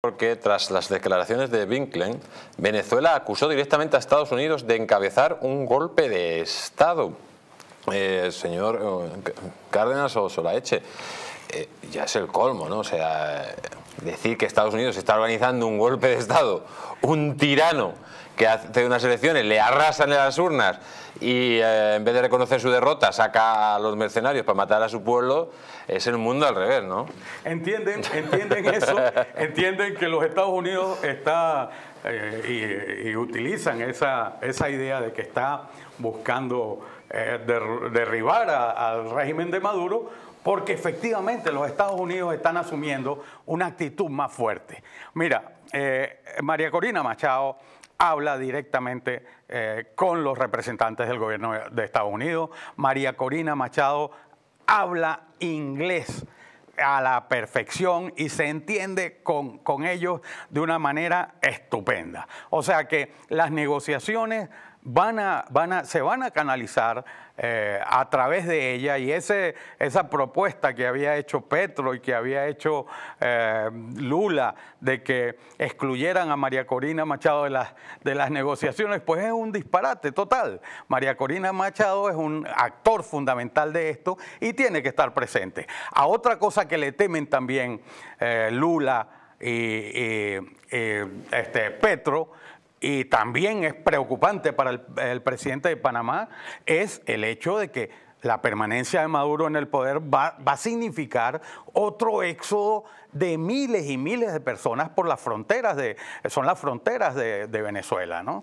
Porque tras las declaraciones de Blinken, Venezuela acusó directamente a Estados Unidos de encabezar un golpe de Estado. Señor Cárdenas o Solaeche, ya es el colmo, ¿no? O sea, decir que Estados Unidos está organizando un golpe de Estado, un tirano que hace unas elecciones, le arrasan en las urnas y en vez de reconocer su derrota saca a los mercenarios para matar a su pueblo, es el mundo al revés, ¿no? Entienden eso, entienden que los Estados Unidos está y utilizan esa idea de que está buscando derribar al régimen de Maduro, porque efectivamente los Estados Unidos están asumiendo una actitud más fuerte. Mira, María Corina Machado habla directamente con los representantes del gobierno de Estados Unidos. María Corina Machado habla inglés a la perfección y se entiende con ellos de una manera estupenda. O sea que las negociaciones se van a canalizar a través de ella, y esa propuesta que había hecho Petro y que había hecho Lula de que excluyeran a María Corina Machado de las negociaciones, pues es un disparate total. María Corina Machado es un actor fundamental de esto y tiene que estar presente. A otra cosa que le temen también Lula y Petro, y también es preocupante para el presidente de Panamá, es el hecho de que la permanencia de Maduro en el poder va a significar otro éxodo de miles y miles de personas por las fronteras de Venezuela, ¿no?